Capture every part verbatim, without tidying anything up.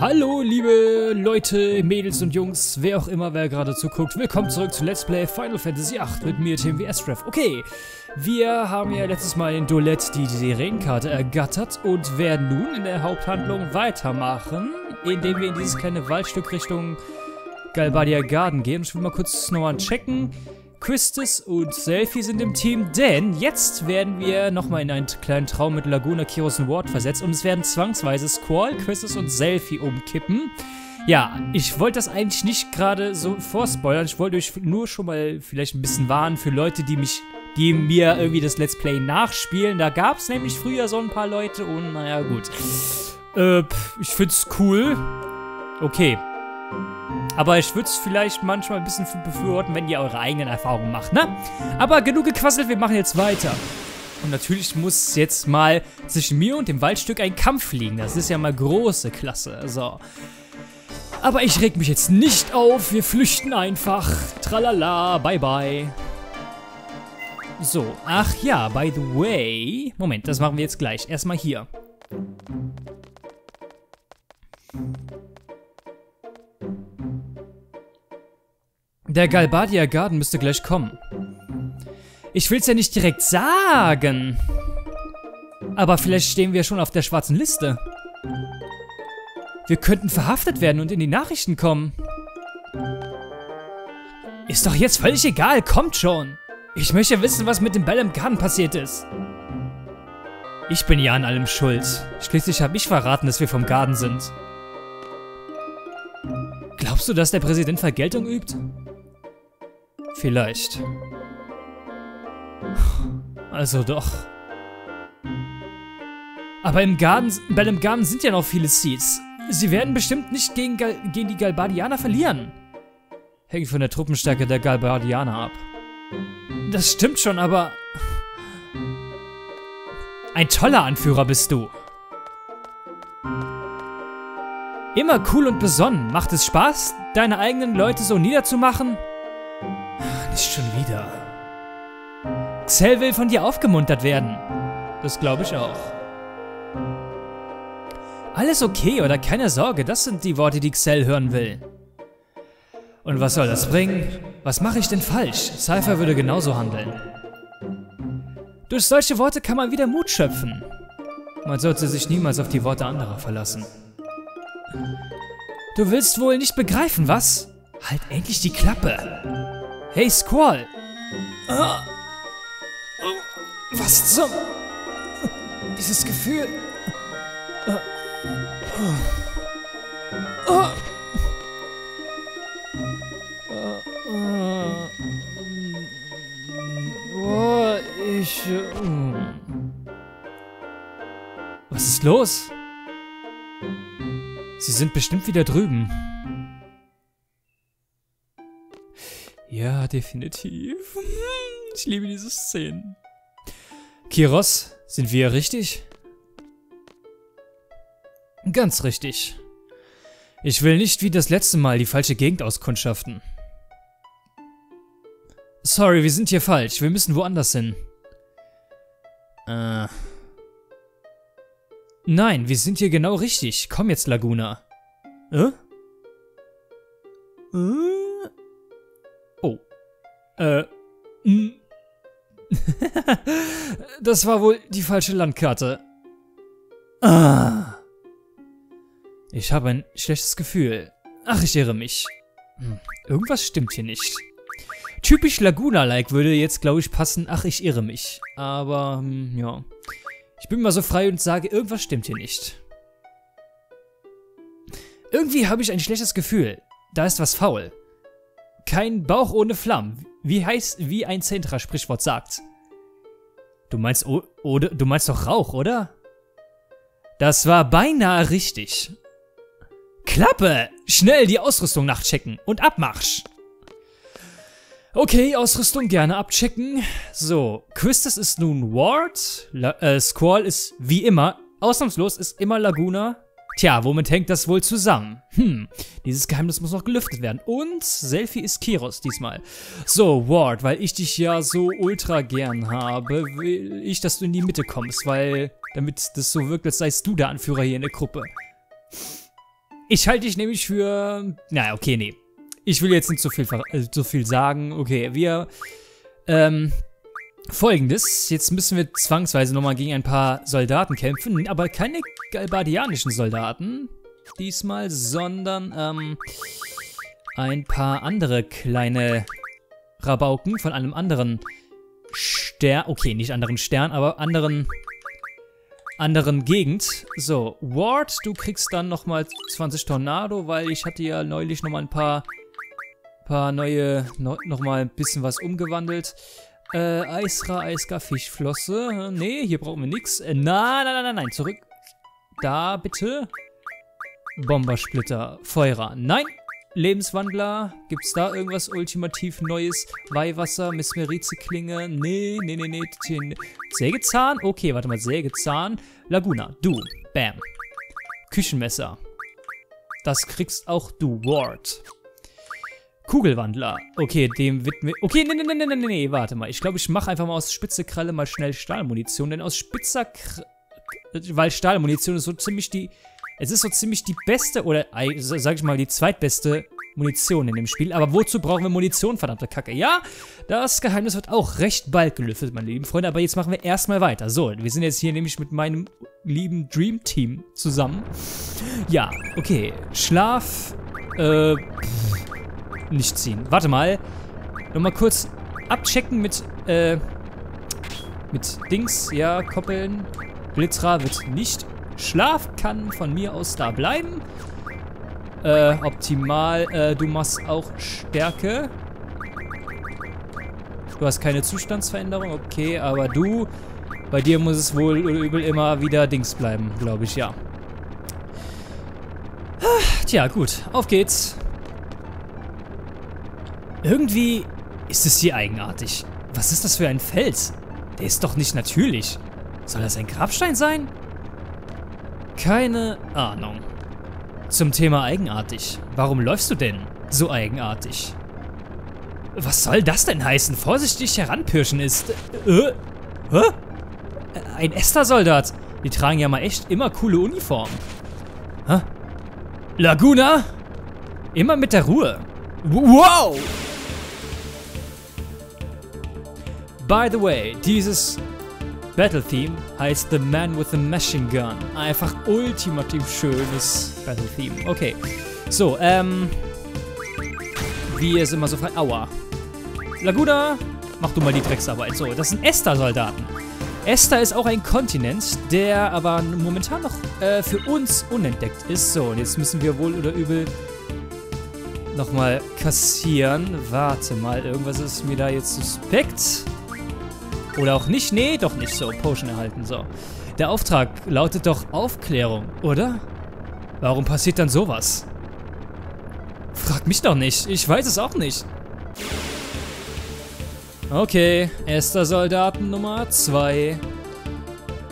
Hallo liebe Leute, Mädels und Jungs, wer auch immer, wer gerade zuguckt. Willkommen zurück zu Let's Play Final Fantasy acht mit mir, TMWAstraf. Okay, wir haben ja letztes Mal in Duolette die Sirenenkarte ergattert und werden nun in der Haupthandlung weitermachen, indem wir in dieses kleine Waldstück Richtung Galbadia Garden gehen. Ich will mal kurz nochmal checken. Quistis und Selphie sind im Team, denn jetzt werden wir nochmal in einen kleinen Traum mit Laguna, Kiros und Ward versetzt und es werden zwangsweise Squall, Quistis und Selphie umkippen. Ja, ich wollte das eigentlich nicht gerade so vorspoilern, ich wollte euch nur schon mal vielleicht ein bisschen warnen für Leute, die mich, die mir irgendwie das Let's Play nachspielen. Da gab es nämlich früher so ein paar Leute und naja, gut. Äh, ich find's cool. Okay. Aber ich würde es vielleicht manchmal ein bisschen befürworten, wenn ihr eure eigenen Erfahrungen macht, ne? Aber genug gequasselt, wir machen jetzt weiter. Und natürlich muss jetzt mal zwischen mir und dem Waldstück ein Kampf liegen. Das ist ja mal große Klasse, so. Aber ich reg mich jetzt nicht auf, wir flüchten einfach. Tralala, bye bye. So, ach ja, by the way... Moment, das machen wir jetzt gleich. Erstmal hier. Der Galbadia Garden müsste gleich kommen. Ich will's ja nicht direkt sagen. Aber vielleicht stehen wir schon auf der schwarzen Liste. Wir könnten verhaftet werden und in die Nachrichten kommen. Ist doch jetzt völlig egal, kommt schon. Ich möchte wissen, was mit dem Ball im Garten passiert ist. Ich bin ja an allem schuld. Schließlich habe ich verraten, dass wir vom Garten sind. Glaubst du, dass der Präsident Vergeltung übt? Vielleicht. Also doch. Aber im Garten, bei dem Garten sind ja noch viele Seeds. Sie werden bestimmt nicht gegen, Gal, gegen die Galbadianer verlieren. Hängt von der Truppenstärke der Galbadianer ab. Das stimmt schon, aber... Ein toller Anführer bist du. Immer cool und besonnen. Macht es Spaß, deine eigenen Leute so niederzumachen? Nicht schon wieder. Xell will von dir aufgemuntert werden. Das glaube ich auch. Alles okay oder keine Sorge, das sind die Worte, die Xell hören will. Und was soll das bringen? Was mache ich denn falsch? Cypher würde genauso handeln. Durch solche Worte kann man wieder Mut schöpfen. Man sollte sich niemals auf die Worte anderer verlassen. Du willst wohl nicht begreifen, was? Halt endlich die Klappe. Hey, Squall! Ah. Was zum... Dieses Gefühl... Ah. Ah. Ah. Oh, ich... Was ist los? Sie sind bestimmt wieder drüben. Ja, definitiv. Ich liebe diese Szenen. Kiros, sind wir richtig? Ganz richtig. Ich will nicht wie das letzte Mal die falsche Gegend auskundschaften. Sorry, wir sind hier falsch. Wir müssen woanders hin. Äh. Nein, wir sind hier genau richtig. Komm jetzt, Laguna. Äh? Äh? Äh, das war wohl die falsche Landkarte. Ah. Ich habe ein schlechtes Gefühl. Ach, ich irre mich. Hm. Irgendwas stimmt hier nicht. Typisch Laguna-like würde jetzt, glaube ich, passen. Ach, ich irre mich. Aber, hm, ja. Ich bin mal so frei und sage, irgendwas stimmt hier nicht. Irgendwie habe ich ein schlechtes Gefühl. Da ist was faul. Kein Bauch ohne Flammen. Wie heißt, wie ein Zentra-Sprichwort sagt. Du meinst, o oder, du meinst doch Rauch, oder? Das war beinahe richtig. Klappe! Schnell die Ausrüstung nachchecken und Abmarsch! Okay, Ausrüstung gerne abchecken. So, Quistis ist nun Ward. La äh, Squall ist wie immer, ausnahmslos ist immer Laguna. Tja, womit hängt das wohl zusammen? Hm, dieses Geheimnis muss noch gelüftet werden. Und Selphie ist Kiros diesmal. So, Ward, weil ich dich ja so ultra gern habe, will ich, dass du in die Mitte kommst, weil, damit das so wirkt, als seist du der Anführer hier in der Gruppe. Ich halte dich nämlich für... Na, okay, nee. Ich will jetzt nicht so viel, äh, so viel sagen. Okay, wir... Ähm... Folgendes, jetzt müssen wir zwangsweise nochmal gegen ein paar Soldaten kämpfen, aber keine galbadianischen Soldaten diesmal, sondern ähm, ein paar andere kleine Rabauken von einem anderen Stern, okay, nicht anderen Stern, aber anderen, anderen Gegend. So, Ward, du kriegst dann nochmal zwanzig Tornado, weil ich hatte ja neulich nochmal ein paar, paar neue, no, nochmal ein bisschen was umgewandelt. Äh, Eisra, Eiska, Fischflosse. Nee, hier brauchen wir nichts. Äh, nein, nein, nein, nein, zurück. Da, bitte. Bombersplitter, Feuerer. Nein. Lebenswandler. Gibt's da irgendwas ultimativ Neues? Weihwasser, Mesmerize-Klinge. Nee, nee, nee, nee. Sägezahn? Okay, warte mal. Sägezahn. Laguna, du. Bam. Küchenmesser. Das kriegst auch du, Ward. Kugelwandler. Okay, dem widmen wir... Okay, nee, nee, nee, nee, nee, nee, warte mal. Ich glaube, ich mache einfach mal aus spitzer Kralle mal schnell Stahlmunition, denn aus spitzer Kralle... Weil Stahlmunition ist so ziemlich die... Es ist so ziemlich die beste, oder sag ich mal, die zweitbeste Munition in dem Spiel. Aber wozu brauchen wir Munition, verdammte Kacke? Ja, das Geheimnis wird auch recht bald gelüftet, meine lieben Freunde. Aber jetzt machen wir erstmal weiter. So, wir sind jetzt hier nämlich mit meinem lieben Dream Team zusammen. Ja, okay. Schlaf, äh... Pff. Nicht ziehen. Warte mal. Nochmal kurz abchecken mit, äh, mit Dings. Ja, koppeln. Blitzra wird nicht. Schlaf kann von mir aus da bleiben. Äh, optimal. Äh, du machst auch Stärke. Du hast keine Zustandsveränderung. Okay, aber du, bei dir muss es wohl oder übel immer wieder Dings bleiben, glaube ich, ja. Tja, gut. Auf geht's. Irgendwie ist es hier eigenartig. Was ist das für ein Fels? Der ist doch nicht natürlich. Soll das ein Grabstein sein? Keine Ahnung. Zum Thema eigenartig. Warum läufst du denn so eigenartig? Was soll das denn heißen? Vorsichtig heranpirschen ist... Äh, äh? Ein Esthar-Soldat. Die tragen ja mal echt immer coole Uniformen. Hä? Laguna? Immer mit der Ruhe. Wow! By the way, dieses Battle-Theme heißt The Man with the Machine Gun. Einfach ultimativ schönes Battle-Theme. Okay, so, ähm... wir sind mal so frei... Aua. Laguna, mach du mal die Drecksarbeit. So, das sind Esthar-Soldaten. Esthar ist auch ein Kontinent, der aber momentan noch äh, für uns unentdeckt ist. So, und jetzt müssen wir wohl oder übel... nochmal kassieren. Warte mal, irgendwas ist mir da jetzt suspekt. Oder auch nicht? Nee, doch nicht. So, Potion erhalten, so. Der Auftrag lautet doch Aufklärung, oder? Warum passiert dann sowas? Frag mich doch nicht. Ich weiß es auch nicht. Okay, Esthar-Soldaten Nummer zwei.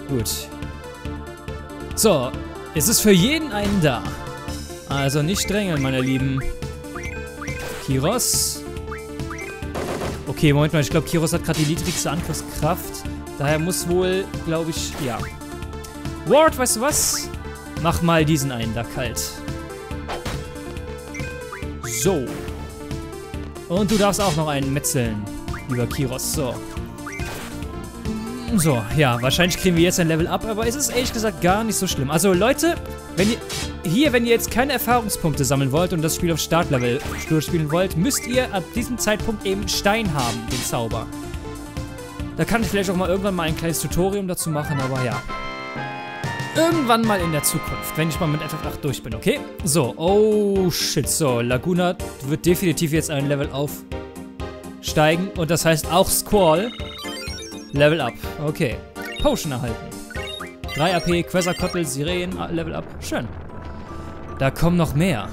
Gut. So, es ist für jeden einen da. Also nicht drängeln, meine Lieben. Kiros. Okay, Moment mal, ich glaube, Kiros hat gerade die niedrigste Angriffskraft. Daher muss wohl, glaube ich, ja. Ward, weißt du was? Mach mal diesen einen da kalt. So. Und du darfst auch noch einen metzeln, lieber Kiros. So. So, ja, wahrscheinlich kriegen wir jetzt ein Level Up, aber es ist ehrlich gesagt gar nicht so schlimm. Also Leute, wenn ihr... Hier, wenn ihr jetzt keine Erfahrungspunkte sammeln wollt und das Spiel auf Startlevel durchspielen wollt, müsst ihr ab diesem Zeitpunkt eben Stein haben, den Zauber. Da kann ich vielleicht auch mal irgendwann mal ein kleines Tutorium dazu machen, aber ja. Irgendwann mal in der Zukunft, wenn ich mal mit F F acht durch bin, okay? So, oh shit, so, Laguna wird definitiv jetzt ein Level aufsteigen und das heißt auch Squall Level Up, okay. Potion erhalten. drei A P, Quezacotl, Sirene, Level Up, schön. Da kommen noch mehr.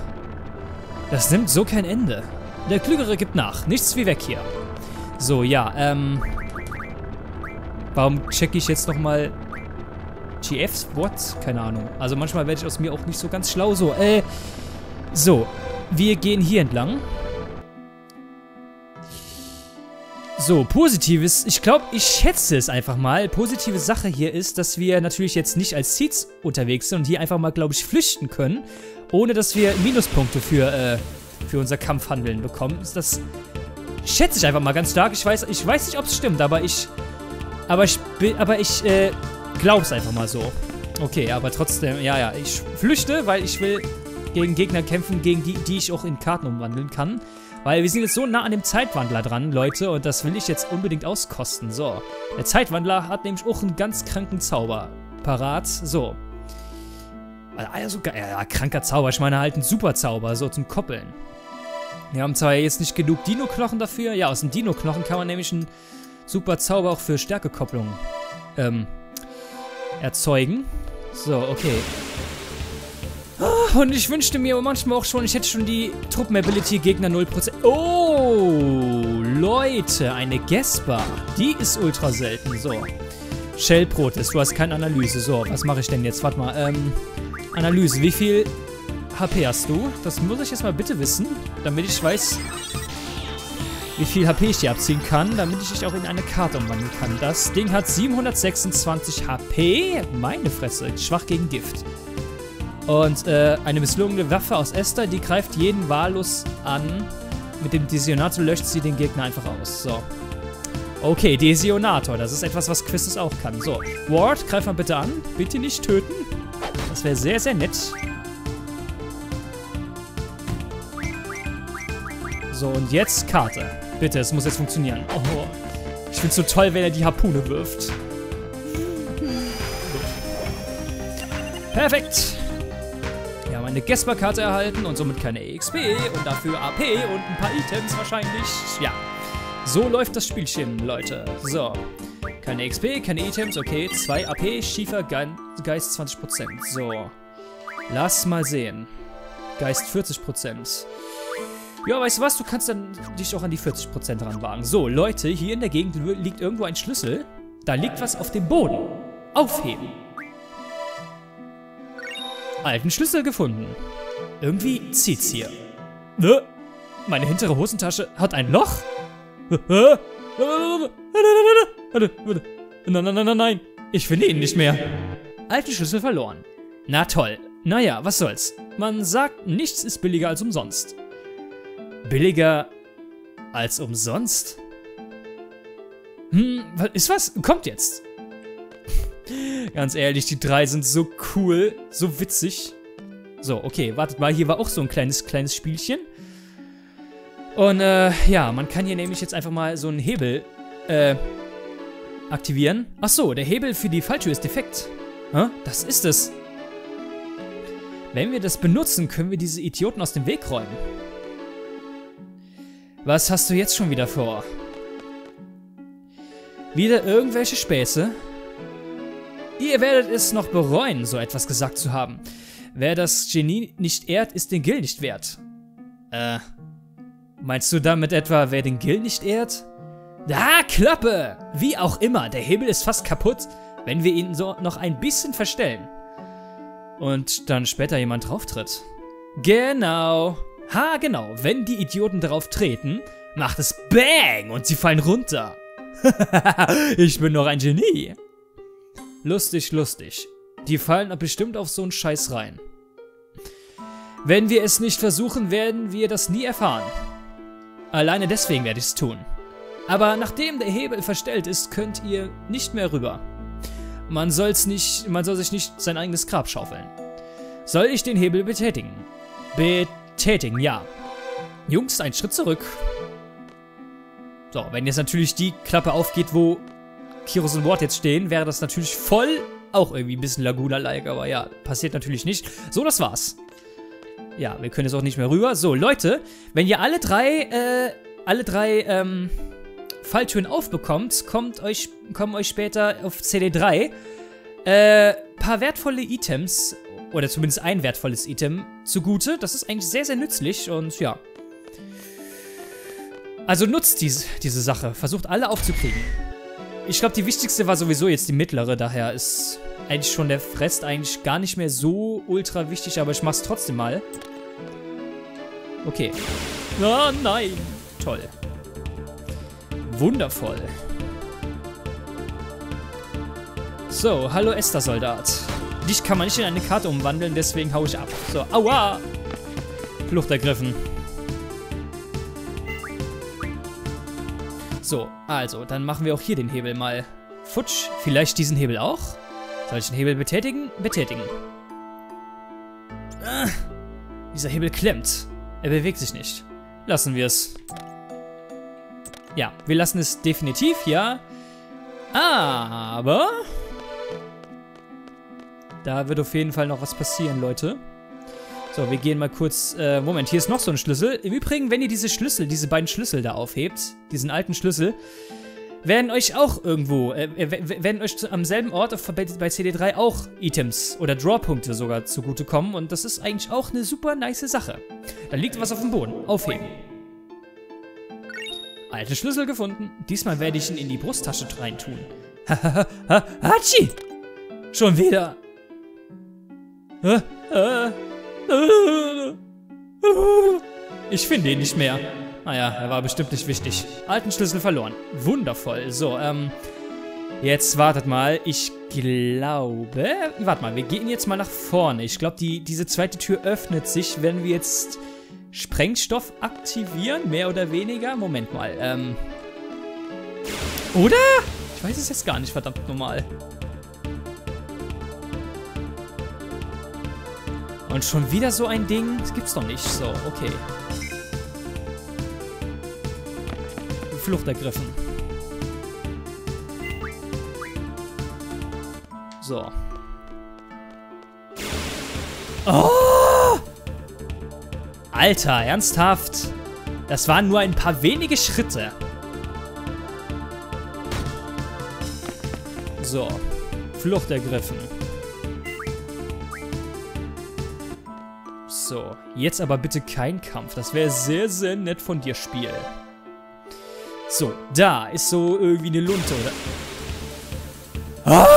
Das nimmt so kein Ende. Der Klügere gibt nach. Nichts wie weg hier. So, ja, ähm... warum checke ich jetzt nochmal... G Fs? What? Keine Ahnung. Also manchmal werde ich aus mir auch nicht so ganz schlau. So, äh... So, wir gehen hier entlang. So, Positives. Ich glaube, ich schätze es einfach mal. Positive Sache hier ist, dass wir natürlich jetzt nicht als Seeds unterwegs sind und hier einfach mal, glaube ich, flüchten können. ohne dass wir Minuspunkte für, äh, für unser Kampfhandeln bekommen. Das schätze ich einfach mal ganz stark. Ich weiß, ich weiß nicht, ob es stimmt, aber ich... Aber ich, aber ich äh, glaube es einfach mal so. Okay, aber trotzdem, ja, ja. Ich flüchte, weil ich will gegen Gegner kämpfen, gegen die, die ich auch in Karten umwandeln kann. Weil wir sind jetzt so nah an dem Zeitwandler dran, Leute. Und das will ich jetzt unbedingt auskosten. So, der Zeitwandler hat nämlich auch einen ganz kranken Zauber parat. So. Also, ja, kranker Zauber. Ich meine halt einen super Zauber, so zum Koppeln. Wir haben zwar jetzt nicht genug Dino-Knochen dafür. Ja, aus dem Dino-Knochen kann man nämlich einen super Zauber auch für Stärkekopplung ähm, erzeugen. So, okay. Oh, und ich wünschte mir manchmal auch schon, ich hätte schon die Truppen-Ability Gegner null Prozent. Oh, Leute, eine Gespa. Die ist ultra selten. So, Shellbrot ist, du hast keine Analyse. So, was mache ich denn jetzt? Warte mal, ähm, Analyse. Wie viel H P hast du? Das muss ich jetzt mal bitte wissen, damit ich weiß... wie viel H P ich dir abziehen kann, damit ich dich auch in eine Karte umwandeln kann. Das Ding hat siebenhundertsechsundzwanzig H P. Meine Fresse. Schwach gegen Gift. Und äh, eine misslungene Waffe aus Esthar, die greift jeden wahllos an. Mit dem Desionator löscht sie den Gegner einfach aus. So. Okay, Desionator. Das ist etwas, was Quistis auch kann. So. Ward, greif mal bitte an. Bitte nicht töten. Das wäre sehr, sehr nett. So, und jetzt Karte. Bitte, es muss jetzt funktionieren. Oh, ich find's so toll, wenn er die Harpune wirft. Perfekt. Wir haben eine Gesper-Karte erhalten und somit keine E X P und dafür A P und ein paar Items wahrscheinlich. Ja, so läuft das Spielchen, Leute. So, keine E X P, keine Items, okay. zwei A P, Schiefer, Geist zwanzig Prozent. So, lass mal sehen. Geist vierzig Prozent. Ja, weißt du was? Du kannst dann dich auch an die vierzig Prozent ranwagen. So, Leute, hier in der Gegend liegt irgendwo ein Schlüssel. Da liegt was auf dem Boden. Aufheben. Alten Schlüssel gefunden. Irgendwie zieht's hier. Meine hintere Hosentasche hat ein Loch? Nein, nein, nein, nein. Ich finde ihn nicht mehr. Alten Schlüssel verloren. Na toll. Naja, was soll's. Man sagt, nichts ist billiger als umsonst. Billiger als umsonst? Hm, ist was? Kommt jetzt. Ganz ehrlich, die drei sind so cool, so witzig. So, okay, wartet mal, hier war auch so ein kleines, kleines Spielchen. Und, äh, ja, man kann hier nämlich jetzt einfach mal so einen Hebel, äh, aktivieren. Ach so, der Hebel für die Falltür ist defekt. Hm? Das ist es. Wenn wir das benutzen, können wir diese Idioten aus dem Weg räumen. Was hast du jetzt schon wieder vor? Wieder irgendwelche Späße? Ihr werdet es noch bereuen, so etwas gesagt zu haben. Wer das Genie nicht ehrt, ist den Gil nicht wert. Äh, meinst du damit etwa, wer den Gil nicht ehrt? Ah, Klappe! Wie auch immer, der Hebel ist fast kaputt, wenn wir ihn so noch ein bisschen verstellen. Und dann später jemand drauftritt. Genau. Ha, genau. Wenn die Idioten darauf treten, macht es Bang und sie fallen runter. Ich bin noch ein Genie. Lustig, lustig. Die fallen bestimmt auf so einen Scheiß rein. Wenn wir es nicht versuchen, werden wir das nie erfahren. Alleine deswegen werde ich es tun. Aber nachdem der Hebel verstellt ist, könnt ihr nicht mehr rüber. Man soll's nicht, man soll sich nicht sein eigenes Grab schaufeln. Soll ich den Hebel betätigen? Betätigen. Tätigen, ja. Jungs, einen Schritt zurück. So, wenn jetzt natürlich die Klappe aufgeht, wo Kiros und Ward jetzt stehen, wäre das natürlich voll auch irgendwie ein bisschen Laguna-like, aber ja, passiert natürlich nicht. So, das war's. Ja, wir können jetzt auch nicht mehr rüber. So, Leute, wenn ihr alle drei, äh, alle drei, ähm, Falltüren aufbekommt, kommt euch, kommen euch später auf C D drei, äh, paar wertvolle Items, oder zumindest ein wertvolles Item zugute. Das ist eigentlich sehr, sehr nützlich und ja. Also nutzt diese, diese Sache. Versucht alle aufzukriegen. Ich glaube, die wichtigste war sowieso jetzt die mittlere. Daher ist eigentlich schon der Frest eigentlich gar nicht mehr so ultra wichtig. Aber ich mach's trotzdem mal. Okay. Oh nein. Toll. Wundervoll. So, hallo Esthar-Soldat. Dich kann man nicht in eine Karte umwandeln, deswegen hau ich ab. So, aua! Flucht ergriffen. So, also, dann machen wir auch hier den Hebel mal. Futsch, vielleicht diesen Hebel auch? Soll ich den Hebel betätigen? Betätigen. Ah, dieser Hebel klemmt. Er bewegt sich nicht. Lassen wir es. Ja, wir lassen es definitiv, ja. Aber... da wird auf jeden Fall noch was passieren, Leute. So, wir gehen mal kurz... Äh, Moment, hier ist noch so ein Schlüssel. Im Übrigen, wenn ihr diese Schlüssel, diese beiden Schlüssel da aufhebt, diesen alten Schlüssel, werden euch auch irgendwo, äh, werden euch zu, am selben Ort auf, bei, bei C D drei auch Items oder Drawpunkte sogar zugutekommen. Und das ist eigentlich auch eine super nice Sache. Da liegt was auf dem Boden. Aufheben. Alte Schlüssel gefunden. Diesmal werde ich ihn in die Brusttasche reintun. Hahaha. Hatschi! Schon wieder... Ich finde ihn nicht mehr. Naja, er war bestimmt nicht wichtig. Alten Schlüssel verloren. Wundervoll. So, ähm... jetzt wartet mal. Ich glaube... Warte mal, wir gehen jetzt mal nach vorne. Ich glaube, die, diese zweite Tür öffnet sich, wenn wir jetzt Sprengstoff aktivieren. Mehr oder weniger. Moment mal, ähm... oder? Ich weiß es jetzt gar nicht, verdammt nochmal. Und schon wieder so ein Ding? Das gibt's doch nicht. So, okay. Flucht ergriffen. So. Oh! Alter, ernsthaft? Das waren nur ein paar wenige Schritte. So. Flucht ergriffen. So, jetzt aber bitte kein Kampf. Das wäre sehr, sehr nett von dir, Spiel. So, da ist so irgendwie eine Lunte, oder? Ah,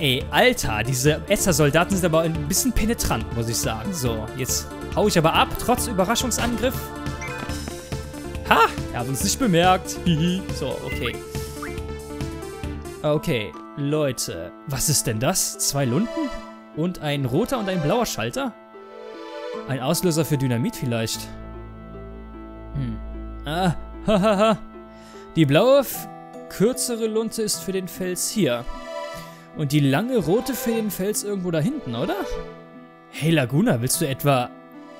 ey, Alter, diese Esthar-Soldaten sind aber ein bisschen penetrant, muss ich sagen. So, jetzt hau ich aber ab, trotz Überraschungsangriff. Ha, er hat uns nicht bemerkt. So, okay. Okay, Leute, was ist denn das? Zwei Lunten? Und ein roter und ein blauer Schalter? Ein Auslöser für Dynamit vielleicht. Hm. Ah, hahaha. Die blaue, kürzere Lunte ist für den Fels hier. Und die lange rote für den Fels irgendwo da hinten, oder? Hey Laguna, willst du etwa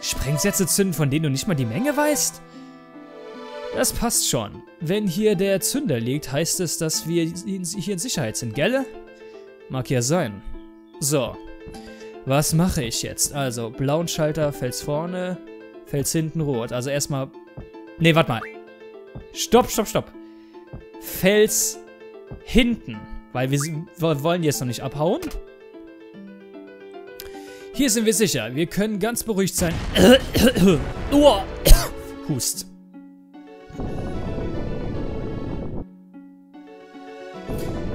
Sprengsätze zünden, von denen du nicht mal die Menge weißt? Das passt schon. Wenn hier der Zünder liegt, heißt es, dass wir hier in Sicherheit sind, gell? Mag ja sein. So. Was mache ich jetzt? Also, blauen Schalter, Fels vorne, Fels hinten, rot. Also erstmal... Ne, warte mal. Stopp, stopp, stopp. Fels hinten. Weil wir, wir wollen jetzt noch nicht abhauen. Hier sind wir sicher. Wir können ganz beruhigt sein. Hust.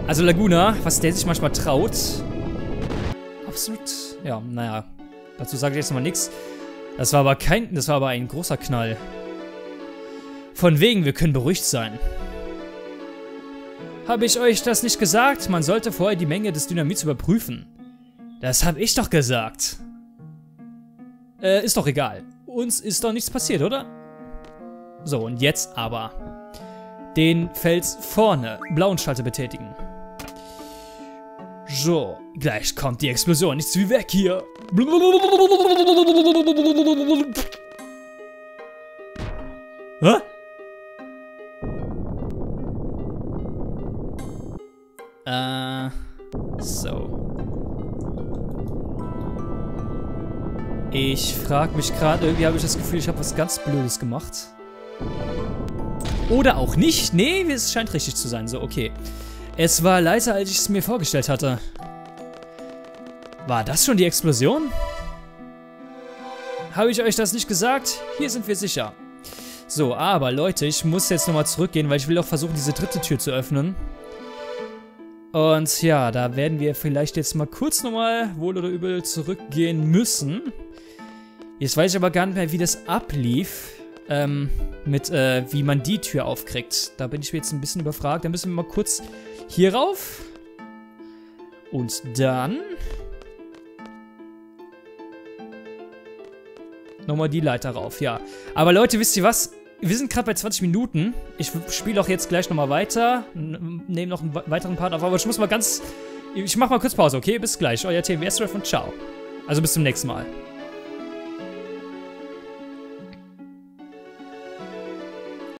Also Laguna, was der sich manchmal traut... Absolut. Ja, naja. Dazu sage ich jetzt mal nichts. Das war aber kein. Das war aber ein großer Knall. Von wegen, wir können beruhigt sein. Habe ich euch das nicht gesagt? Man sollte vorher die Menge des Dynamits überprüfen. Das habe ich doch gesagt. Äh, ist doch egal. Uns ist doch nichts passiert, oder? So, und jetzt aber. Den Fels vorne. Blauen Schalter betätigen. So, gleich kommt die Explosion. Nichts wie weg hier. Hä? Äh, so. Ich frag mich gerade, irgendwie habe ich das Gefühl, ich habe was ganz Blödes gemacht. Oder auch nicht. Nee, es scheint richtig zu sein. So, okay. Es war leiser, als ich es mir vorgestellt hatte. War das schon die Explosion? Habe ich euch das nicht gesagt? Hier sind wir sicher. So, aber Leute, ich muss jetzt nochmal zurückgehen, weil ich will auch versuchen, diese dritte Tür zu öffnen. Und ja, da werden wir vielleicht jetzt mal kurz nochmal, wohl oder übel, zurückgehen müssen. Jetzt weiß ich aber gar nicht mehr, wie das ablief. Ähm, mit, äh, wie man die Tür aufkriegt. Da bin ich mir jetzt ein bisschen überfragt. Da müssen wir mal kurz hier rauf. Und dann Nochmal die Leiter rauf, ja. Aber Leute, wisst ihr was? Wir sind gerade bei zwanzig Minuten. Ich spiele auch jetzt gleich nochmal weiter. Nehme noch einen weiteren Part auf. Aber ich muss mal ganz... Ich mache mal kurz Pause, okay? Bis gleich. Euer T M W Astraf und ciao. Also bis zum nächsten Mal.